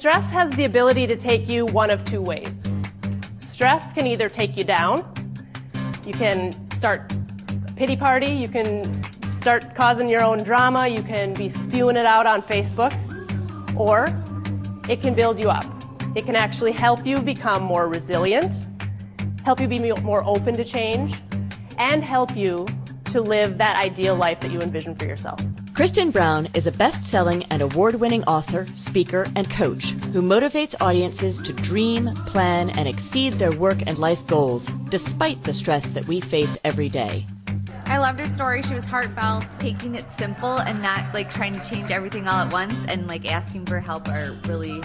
Stress has the ability to take you one of two ways. Stress can either take you down, you can start a pity party, you can start causing your own drama, you can be spewing it out on Facebook, or it can build you up. It can actually help you become more resilient, help you be more open to change, and help you to live that ideal life that you envision for yourself. Kristen Brown is a best-selling and award-winning author, speaker, and coach who motivates audiences to dream, plan, and exceed their work and life goals despite the stress that we face every day. I loved her story. She was heartfelt, taking it simple and not like trying to change everything all at once, and like asking for help are really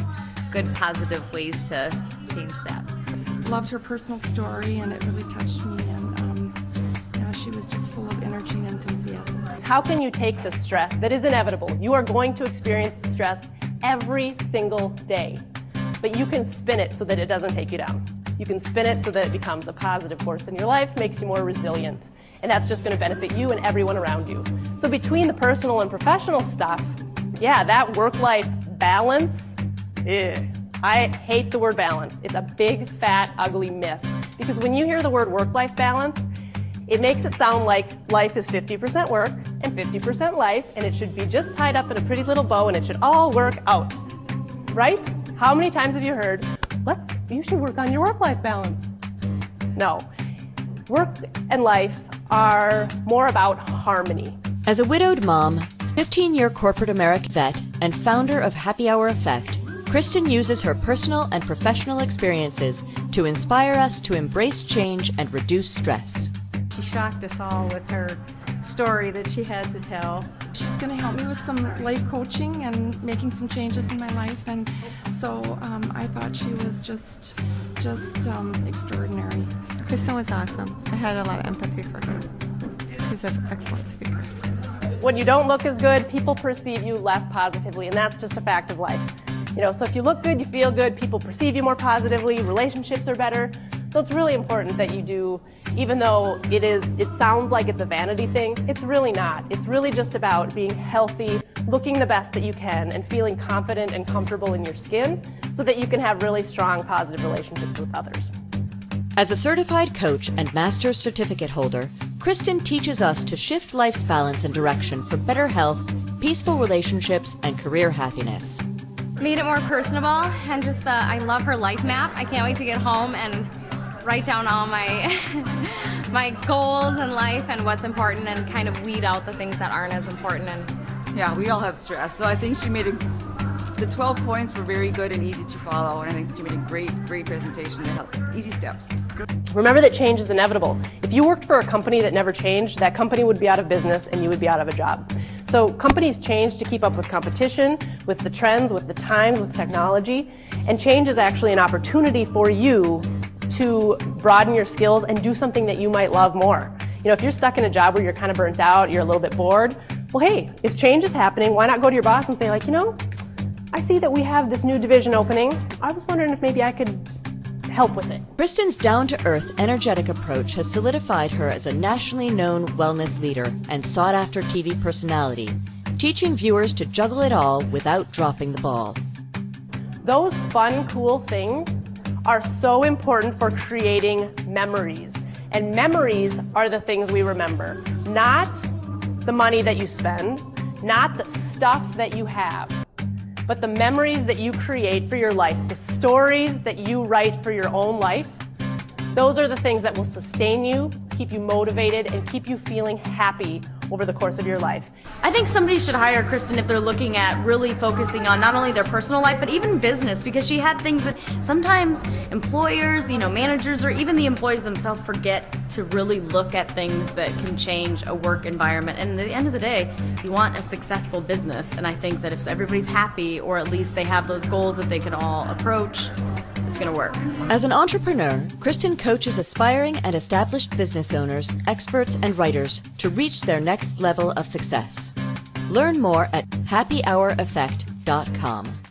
good positive ways to change that. Loved her personal story and it really touched me, and she was just full of energy and enthusiasm. How can you take the stress that is inevitable? You are going to experience stress every single day, but you can spin it so that it doesn't take you down. You can spin it so that it becomes a positive force in your life, makes you more resilient, and that's just going to benefit you and everyone around you. So between the personal and professional stuff, yeah, that work-life balance, I hate the word balance. It's a big, fat, ugly myth, because when you hear the word work-life balance, it makes it sound like life is 50% work and 50% life, and it should be just tied up in a pretty little bow and it should all work out, right? How many times have you heard, you should work on your work-life balance? No. Work and life are more about harmony. As a widowed mom, 15-year corporate American vet, and founder of Happy Hour Effect, Kristen uses her personal and professional experiences to inspire us to embrace change and reduce stress. She shocked us all with her story that she had to tell. She's going to help me with some life coaching and making some changes in my life, and so I thought she was just extraordinary. Kristen was awesome. I had a lot of empathy for her. She's an excellent speaker. When you don't look as good, people perceive you less positively, and that's just a fact of life. You know, so if you look good, you feel good, people perceive you more positively, relationships are better. So it's really important that you do, even though it sounds like it's a vanity thing, it's really not. It's really just about being healthy, looking the best that you can, and feeling confident and comfortable in your skin so that you can have really strong, positive relationships with others. As a certified coach and master's certificate holder, Kristen teaches us to shift life's balance and direction for better health, peaceful relationships, and career happiness. Made it more personable, and just I love her life map. I can't wait to get home and write down all my goals in life and what's important, and kind of weed out the things that aren't as important. And yeah, we all have stress, so I think she made the 12 points were very good and easy to follow, and I think she made a great presentation to help. Easy steps. Remember that change is inevitable. If you worked for a company that never changed, that company would be out of business and you would be out of a job. So companies change to keep up with competition, with the trends, with the times, with technology, and change is actually an opportunity for you to broaden your skills and do something that you might love more. You know, if you're stuck in a job where you're kind of burnt out, you're a little bit bored, well, hey, if change is happening, why not go to your boss and say, like, you know, I see that we have this new division opening. I was wondering if maybe I could help with it. Kristen's down-to-earth, energetic approach has solidified her as a nationally known wellness leader and sought-after TV personality, teaching viewers to juggle it all without dropping the ball. Those fun, cool things are so important for creating memories, and memories are the things we remember, not the money that you spend, not the stuff that you have, but the memories that you create for your life, the stories that you write for your own life. Those are the things that will sustain you, keep you motivated, and keep you feeling happy over the course of your life. I think somebody should hire Kristen if they're looking at really focusing on not only their personal life, but even business, because she had things that sometimes employers, you know, managers, or even the employees themselves forget to really look at things that can change a work environment. And at the end of the day, you want a successful business. And I think that if everybody's happy, or at least they have those goals that they can all approach, it's going to work. As an entrepreneur, Kristen coaches aspiring and established business owners, experts, and writers to reach their next level of success. Learn more at happyhoureffect.com.